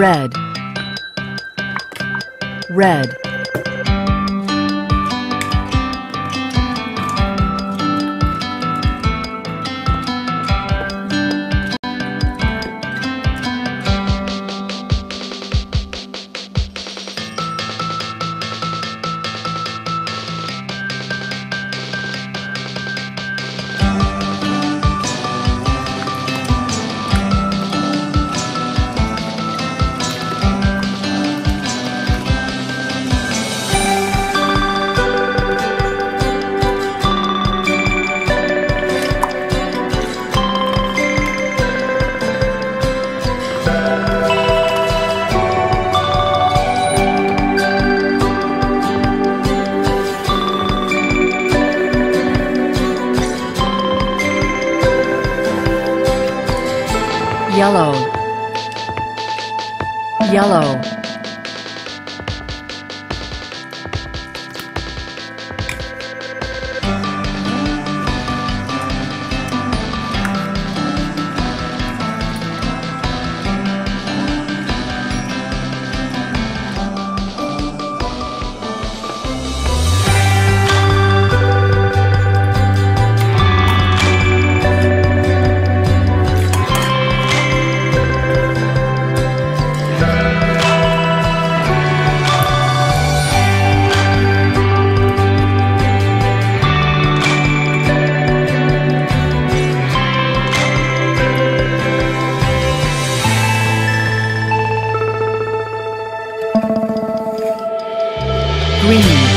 Red, red. Yellow, yellow. Green.